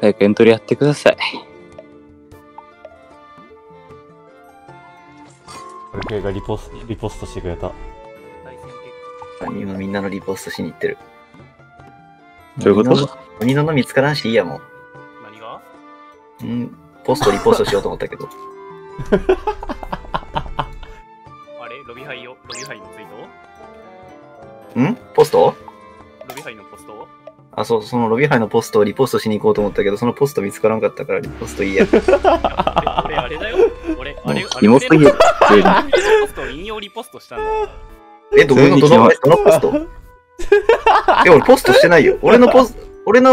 早くエントリーやってください。ルケイがリポストしてくれた。今みんなのリポストしに行ってる。どういうこと？鬼の見つからんしいいやもん。何が？うん、ポストリポストしようと思ったけど。あれロビハイのツイート？ん？ポスト？ロビハイのポスト？あ、そう、そのロビハイのポストをリポストしに行こうと思ったけど、そのポスト見つからんかったからリポストいいや。俺あれだよ。俺あれリポストいいや。ポスト引用リポストしたんだよ。え、どこのポスト？え、俺ポストしてないよ。俺の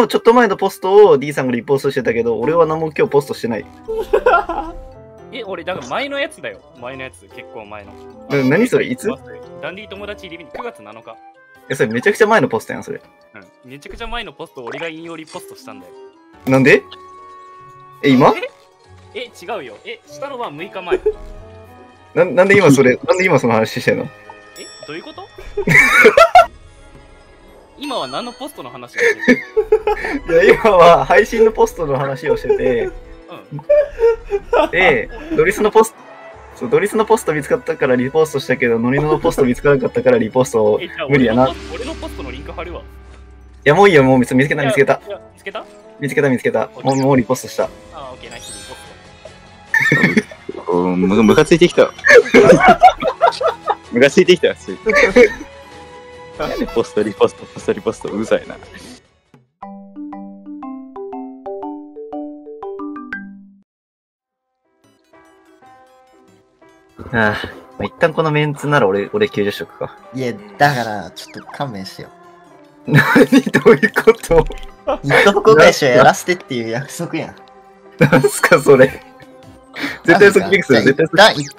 ちょっと前のポストを D さんがリポストしてたけど、俺は何も今日ポストしてない。え、俺だから前のやつだよ。前のやつ、結構前の。何それ、いつ？ダンディ友達リビング9月7日。え、それめちゃくちゃ前のポストやん、それ。うん、めちゃくちゃ前のポスト俺が引用リポストしたんだよ。なんで？え、今？え、違うよ。え、したのは6日前。なんで今それ、なんで今その話してんの？え、どういうこと？今は何のポストの話をしてる？いや、今は配信のポストの話をしてて、うん、で、ドリスのポスト見つかったからリポストしたけど、ノリノのポスト見つからなかったからリポスト無理やな。俺のポストのリンク貼るわ。いや、もういいよ、もう見つけた。見つけた。もうリポストした。あ、オッケー、ナイスリポスト。ムカついてきた。ムカついてきた。ポストリポストうるさいな。ああ、まあ、一旦このメンツなら俺90食か。いや、だからちょっと勘弁してよ。何どういうこと？どこでしょやらせてっていう約束やん。なんすかそれ。絶対そっきりする。絶対そっきり。一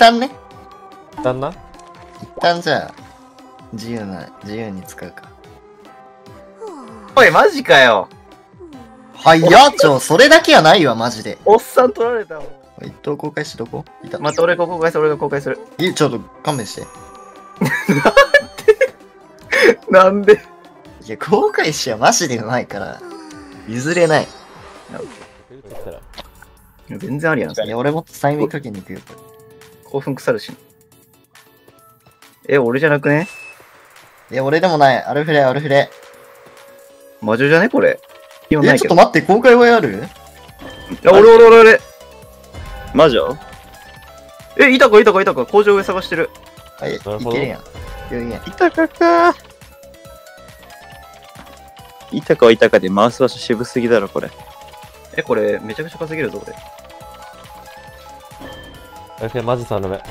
旦じゃあ。自由に使うか。おい、マジかよ。はいや、それだけはないわ、マジで。おっさん取られたもん。一等公開しどこ？また俺が公開する、いい、ちょっと勘弁して。なんでいや、公開しはマジでうまいから、譲れない。全然ありやん。いや、俺も催眠かけに行くよ。興奮腐るし。え、俺じゃなくね？いや、俺でもない。アルフレ。魔女じゃねこれ。いや、ちょっと待って、公開はやる？あ、俺。魔女？え、いたか。工場上探してる。はい、いけるやん。いたか。いたかで回す場所渋すぎだろ、これ。え、これ、めちゃくちゃ稼げるぞ、これ。アルフレ、マジ3の目。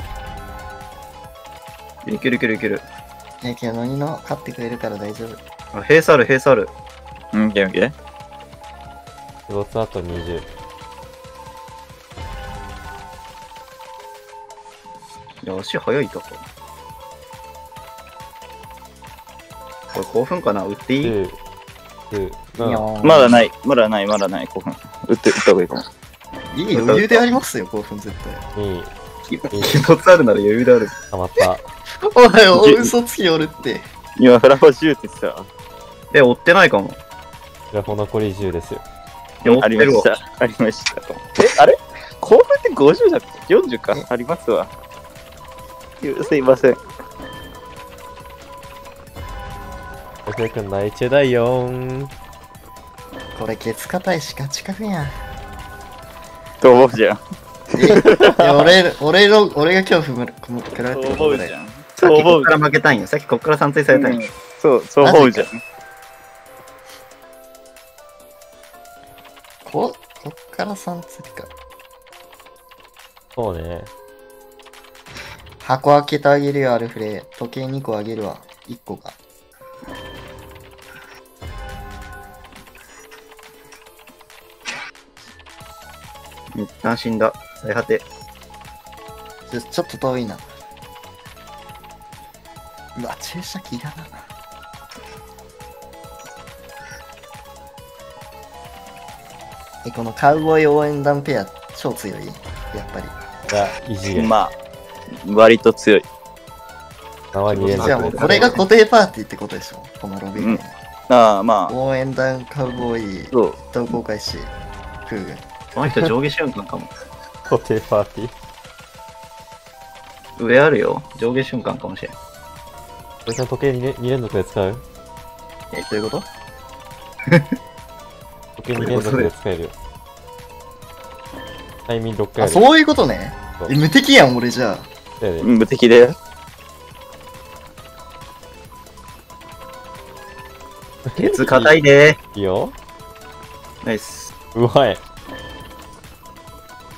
いける。いや、けど、何の勝ってくれるから大丈夫。あ、閉鎖ある。うん、オッケー。仕事あと20。いや、足早いとこ。これ興奮かな？打っていい？まだない、興奮。打った方がいいかも。いい、余裕でありますよ、興奮絶対。いい。気持ちあるなら余裕である。たまった。おい、嘘つきおるって。今、フラファ10って言ってた。え、追ってないかも。フラファ残り10ですよ。ありました。え、あれ興奮って50だっけ ?40 か。ありますわ。すいません。お客くん泣いちゃだよん。これ、ケツ硬いしか近くやん。と思うじゃん。俺が今日振られてることだよ。さっきこっから負けたんよ。さっきこっから散水されたんよ。そう思うじゃん。こっから散水か。そうね。箱開けてあげるよ、アルフレ。時計2個あげるわ。1個か。一旦死んだ。最果て。ちょっと遠いな。うわ、注射器いらないな。え、このカウボーイ応援団ペア、超強い。やっぱり。いじれ。まあ、割と強い。じゃあもう、これが固定パーティーってことでしょ、このロビー。ああ、まあ。応援団カウボーイ、同好会し。空軍。この人上下瞬間かも。固定パーティー。上あるよ。上下瞬間かもしれん。俺さん時計 2連続で使う？え、どういうこと？時計2連続で使えるよ。タイミング6回ある。あ、そういうことね。え、無敵やん、俺じゃあ。無敵で。ケツ硬いねー。いいよ。ナイス。うまい。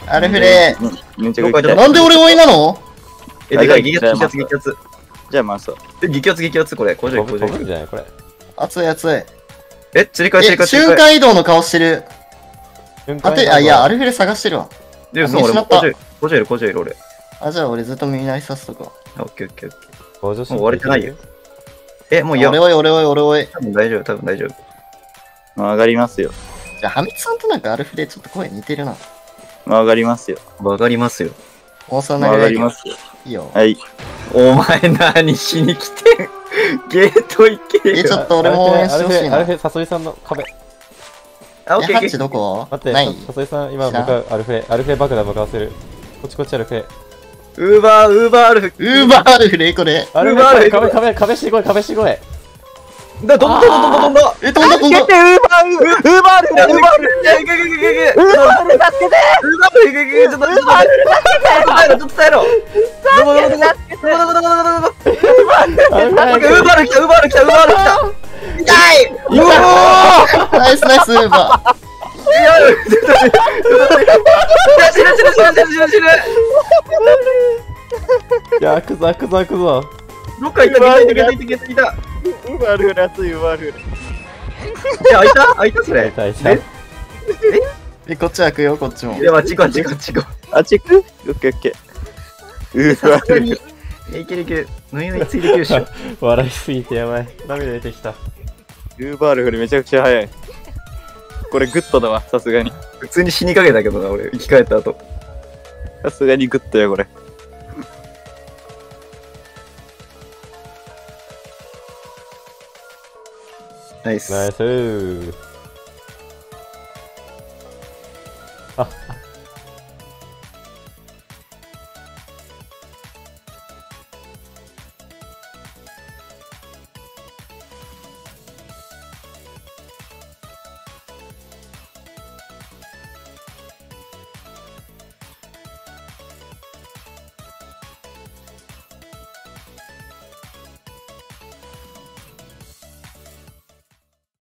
アルフレー。なんで俺も今の？え、でかい、激アツ、激アツ、激アツ。じゃあ回そう。激アツ、激アツ、これ。これじゃんじゃないこれ。熱い、熱い。え、釣り替え、釣り替え。瞬間移動の顔してる。当て、あ、いや、アルフレ探してるわ。で、そう、俺も50いる、50いる、俺。あ、じゃあ俺ずっと耳鳴りさすとか。オッケーオッケーオッケー。もう終わりじゃないよ。え、もうや。俺おい、俺おい、俺おい。多分大丈夫、多分大丈夫。上がりますよ。じゃあ、ハミツさんとなんかアルフレちょっと声似てるな。上がりますよ。上がりますよ。王さん投げられますよ。いいよ。はい。お前何しに来てんゲート行けよ。え、ちょっと俺も応援してほしいな。アルフレ、サソリさんの壁。あ、オッケー。ハッチどこ？待って、ない。サソリさん、今僕はアルフレ爆弾爆発する。こっちこっちアルフレ。ウーバーアルフレこれ。アルフレ壁してこい、壁してこい。だ、どんどんどんどんどんどん。え、どんどんどんどん。ウーバーアルフレ、ウーバーアルフレ。いや、くざくざくざ。どっか行った、行った。うまるらついうまる。いや、開いたそれ。え、こっち開くよ、こっちも。いや、こっち。あっち行く？オッケーオッケー。さすがに。いけるいける。ノイノイついてきるしょ。笑いすぎてやばい。涙出てきた。ウーバールフルめちゃくちゃ速い。これグッドだわ、さすがに。普通に死にかけたけどな、俺、生き返った後。さすがにグッドや、これ。ナイス。